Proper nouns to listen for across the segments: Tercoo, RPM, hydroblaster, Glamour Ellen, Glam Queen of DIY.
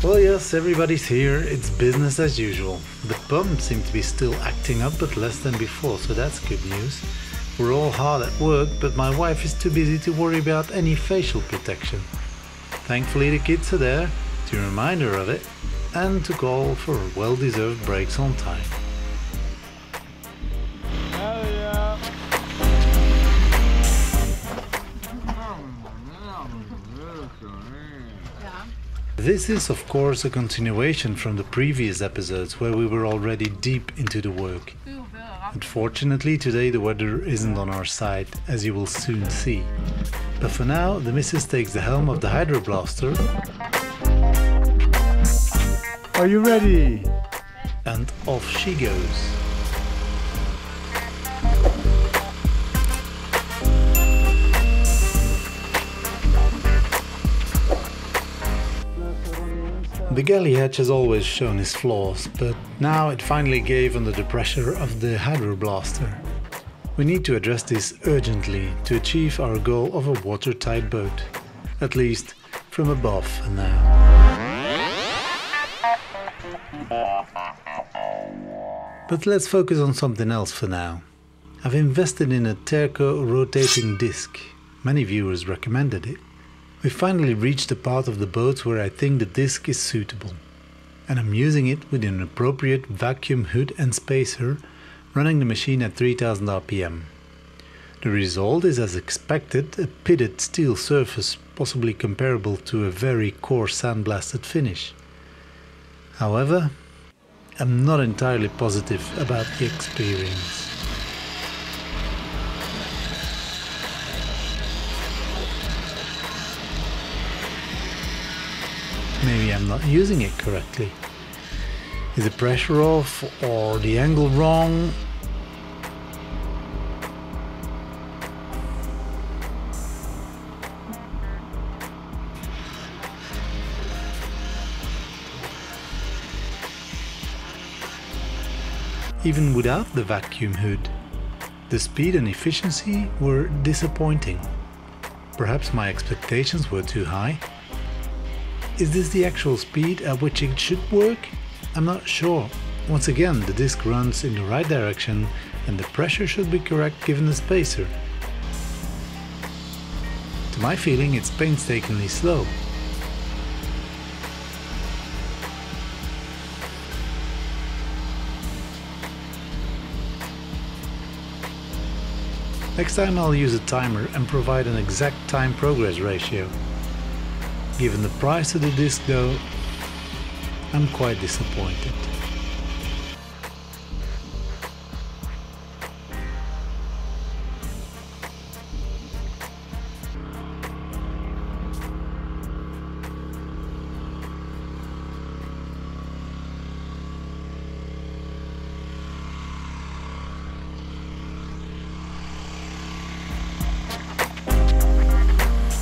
Well, yes, everybody's here, it's business as usual. The pump seems to be still acting up, but less than before, so that's good news. We're all hard at work, but my wife is too busy to worry about any facial protection. Thankfully the kids are there, to remind her of it, and to call for well-deserved breaks on time. This is of course a continuation from the previous episodes where we were already deep into the work. Unfortunately today the weather isn't on our side, as you will soon see. But for now the missus takes the helm of the hydroblaster. Are you ready? And off she goes. The galley hatch has always shown its flaws, but now it finally gave under the pressure of the hydroblaster. We need to address this urgently to achieve our goal of a watertight boat, at least from above for now. But let's focus on something else for now. I've invested in a Tercoo rotating disc. Many viewers recommended it. We finally reached the part of the boat where I think the disc is suitable, and I'm using it with an appropriate vacuum hood and spacer, running the machine at 3000 RPM. The result is, as expected, a pitted steel surface, possibly comparable to a very coarse sandblasted finish. However, I'm not entirely positive about the experience. Maybe I'm not using it correctly. Is the pressure off or the angle wrong? Even without the vacuum hood, the speed and efficiency were disappointing. Perhaps my expectations were too high. Is this the actual speed at which it should work? I'm not sure. Once again, the disc runs in the right direction and the pressure should be correct given the spacer. To my feeling, it's painstakingly slow. Next time I'll use a timer and provide an exact time progress ratio. Given the price of the disc though, I'm quite disappointed.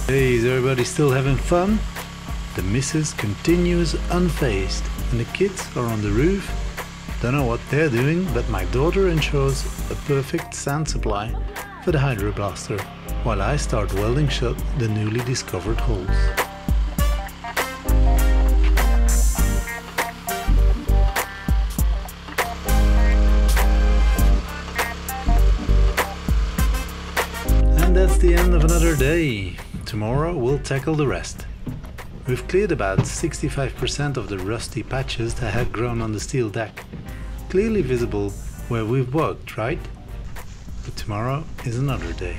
Hey, is everybody still having fun? The missus continues unfazed and the kids are on the roof. Don't know what they're doing, but my daughter ensures a perfect sand supply for the hydroblaster, while I start welding shut the newly discovered holes. And that's the end of another day. Tomorrow we'll tackle the rest. We've cleared about 65% of the rusty patches that had grown on the steel deck. Clearly visible where we've worked, right? But tomorrow is another day.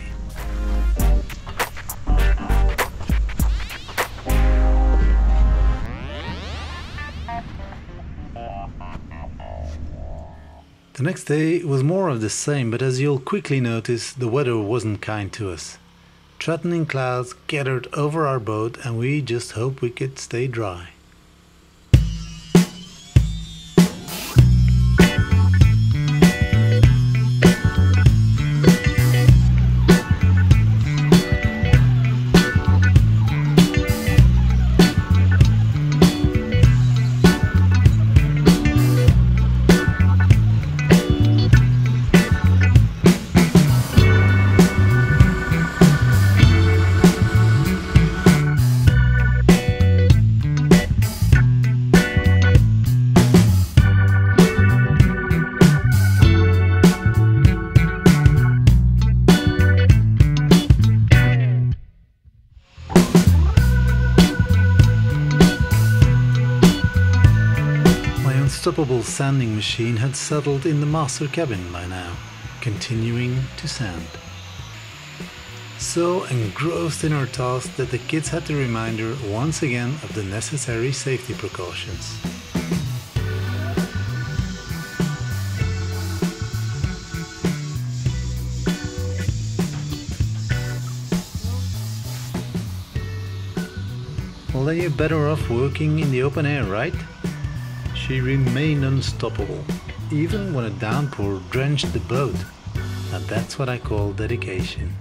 The next day was more of the same, but as you'll quickly notice, the weather wasn't kind to us. Threatening clouds gathered over our boat and we just hoped we could stay dry. unstoppable sanding machine had settled in the master cabin by now, continuing to sand. So engrossed in our task that the kids had to remind her once again of the necessary safety precautions. Well, you're better off working in the open air, right? She remained unstoppable, even when a downpour drenched the boat. And that's what I call dedication.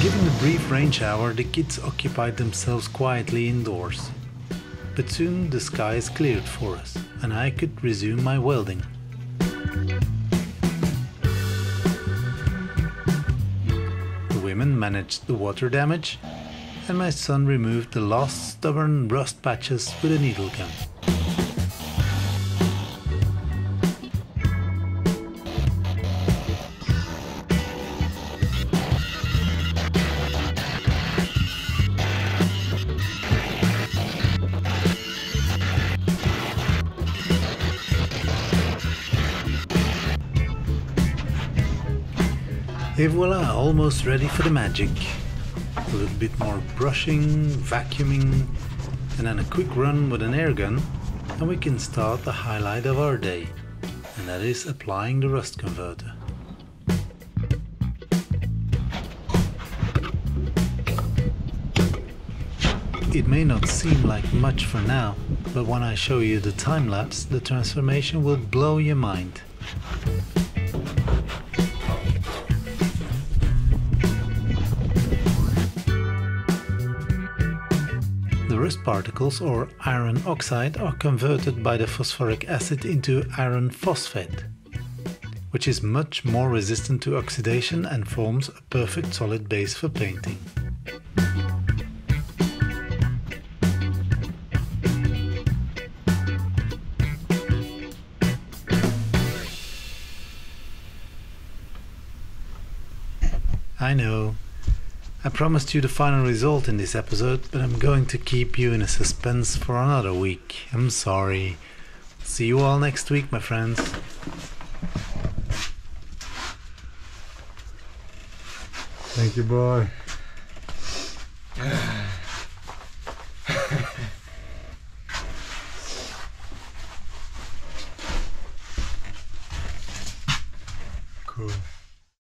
Given the brief rain shower, the kids occupied themselves quietly indoors. But soon the skies cleared for us, and I could resume my welding. The women managed the water damage, and my son removed the last stubborn rust patches with a needle gun. Et voila, almost ready for the magic. A little bit more brushing, vacuuming, and then a quick run with an air gun, and we can start the highlight of our day, and that is applying the rust converter. It may not seem like much for now, but when I show you the time lapse, the transformation will blow your mind. Rust particles or iron oxide are converted by the phosphoric acid into iron phosphate, which is much more resistant to oxidation and forms a perfect solid base for painting. I know. I promised you the final result in this episode, but I'm going to keep you in a suspense for another week. I'm sorry. See you all next week, my friends. Thank you, boy.